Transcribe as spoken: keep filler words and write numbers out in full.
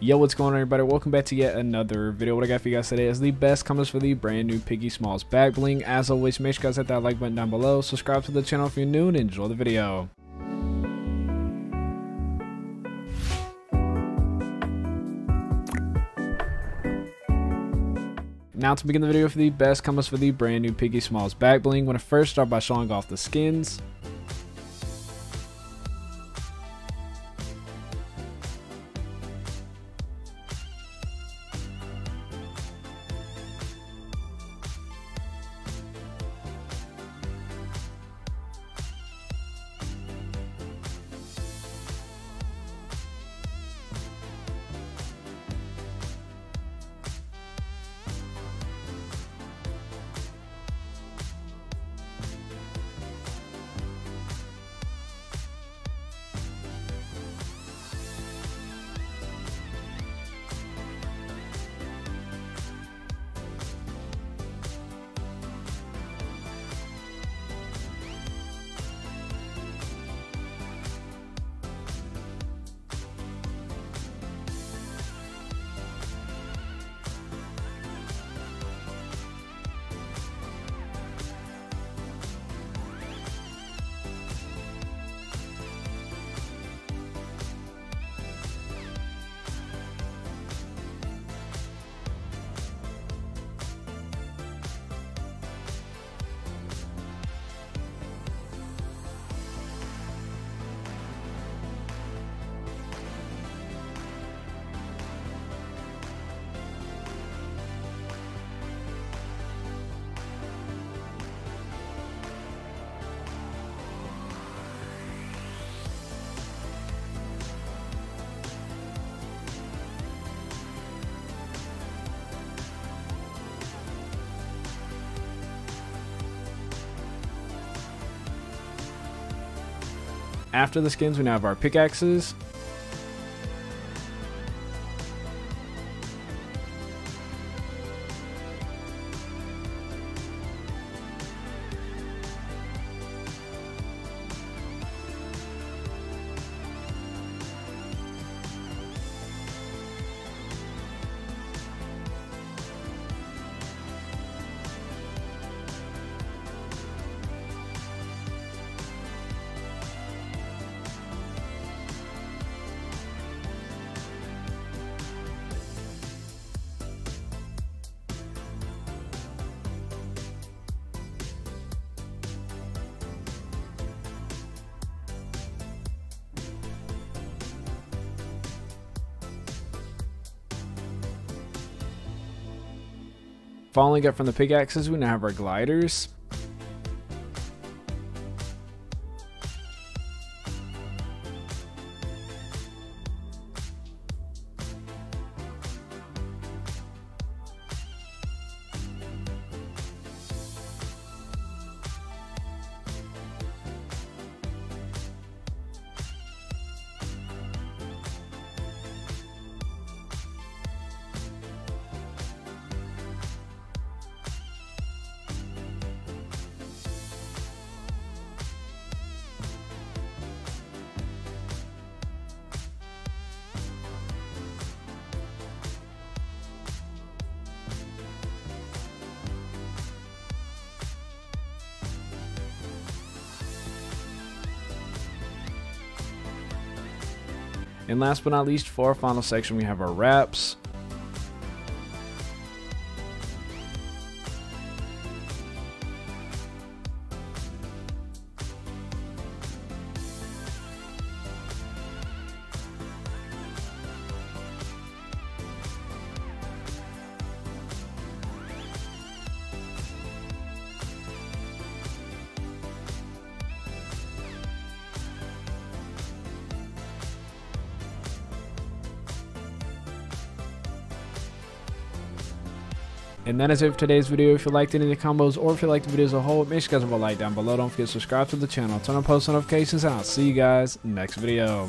Yo, what's going on, everybody? Welcome back to yet another video. What I got for you guys today is the best comments for the brand new Piggy Smallz back bling. As always, make sure you guys hit that like button down below, subscribe to the channel if you're new, and enjoy the video. Now to begin the video for the best comments for the brand new Piggy Smallz back bling, we're going to first start by showing off the skins. After the skins, we now have our pickaxes. Following up from the pickaxes, we now have our gliders. And last but not least, for our final section, we have our wraps. And that is it for today's video. If you liked any of the combos or if you liked the video as a whole, make sure you guys leave a like down below. Don't forget to subscribe to the channel, turn on post notifications, and I'll see you guys next video.